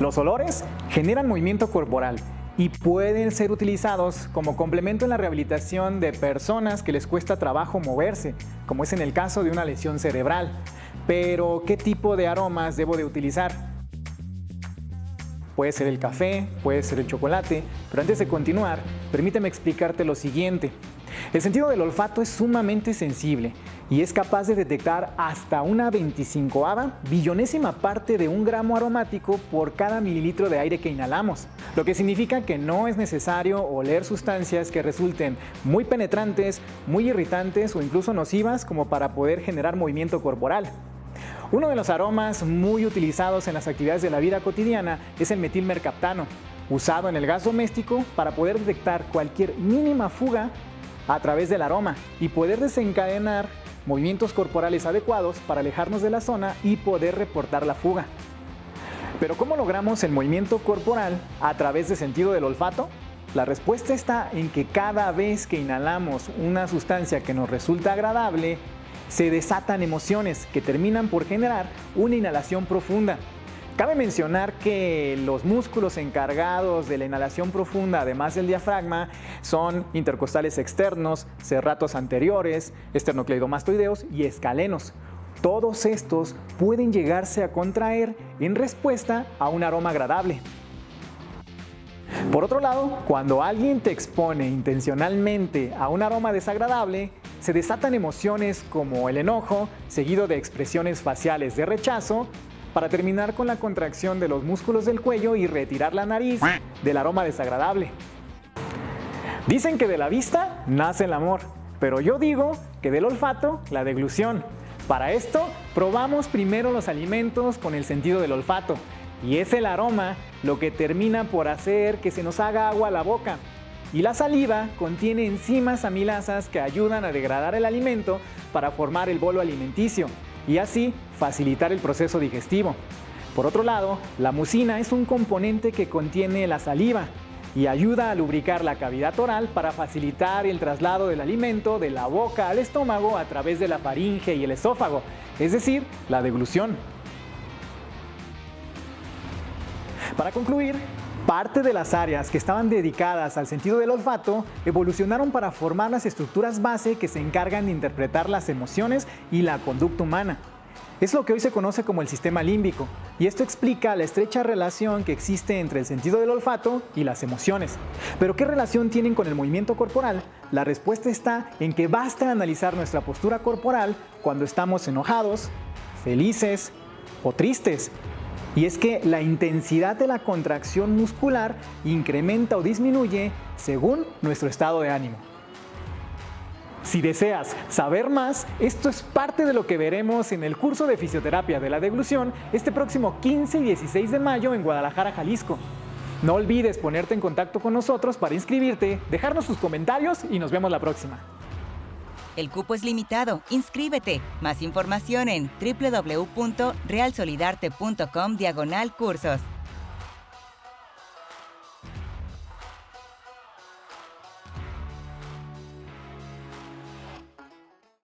Los olores generan movimiento corporal y pueden ser utilizados como complemento en la rehabilitación de personas que les cuesta trabajo moverse, como es en el caso de una lesión cerebral. Pero, ¿qué tipo de aromas debo de utilizar? Puede ser el café, puede ser el chocolate, pero antes de continuar, permíteme explicarte lo siguiente. El sentido del olfato es sumamente sensible y es capaz de detectar hasta una 25ª billonésima parte de un gramo aromático por cada mililitro de aire que inhalamos, lo que significa que no es necesario oler sustancias que resulten muy penetrantes, muy irritantes o incluso nocivas como para poder generar movimiento corporal. Uno de los aromas muy utilizados en las actividades de la vida cotidiana es el metilmercaptano, usado en el gas doméstico para poder detectar cualquier mínima fuga a través del aroma y poder desencadenar movimientos corporales adecuados para alejarnos de la zona y poder reportar la fuga. Pero ¿cómo logramos el movimiento corporal a través del sentido del olfato? La respuesta está en que cada vez que inhalamos una sustancia que nos resulta agradable, se desatan emociones que terminan por generar una inhalación profunda. Cabe mencionar que los músculos encargados de la inhalación profunda, además del diafragma, son intercostales externos, serratos anteriores, esternocleidomastoideos y escalenos. Todos estos pueden llegarse a contraer en respuesta a un aroma agradable. Por otro lado, cuando alguien te expone intencionalmente a un aroma desagradable, se desatan emociones como el enojo, seguido de expresiones faciales de rechazo, para terminar con la contracción de los músculos del cuello y retirar la nariz del aroma desagradable. Dicen que de la vista nace el amor, pero yo digo que del olfato la deglución. Para esto, probamos primero los alimentos con el sentido del olfato, y es el aroma lo que termina por hacer que se nos haga agua a la boca. Y la saliva contiene enzimas amilasas que ayudan a degradar el alimento para formar el bolo alimenticio y así facilitar el proceso digestivo. Por otro lado, la mucina es un componente que contiene la saliva y ayuda a lubricar la cavidad oral para facilitar el traslado del alimento de la boca al estómago a través de la faringe y el esófago, es decir, la deglución. Para concluir, parte de las áreas que estaban dedicadas al sentido del olfato evolucionaron para formar las estructuras base que se encargan de interpretar las emociones y la conducta humana. Es lo que hoy se conoce como el sistema límbico, y esto explica la estrecha relación que existe entre el sentido del olfato y las emociones. Pero ¿qué relación tienen con el movimiento corporal? La respuesta está en que basta analizar nuestra postura corporal cuando estamos enojados, felices o tristes. Y es que la intensidad de la contracción muscular incrementa o disminuye según nuestro estado de ánimo. Si deseas saber más, esto es parte de lo que veremos en el curso de fisioterapia de la deglución este próximo 15 y 16 de mayo en Guadalajara, Jalisco. No olvides ponerte en contacto con nosotros para inscribirte, dejarnos tus comentarios y nos vemos la próxima. El cupo es limitado. Inscríbete. Más información en www.realsolidarte.com/cursos.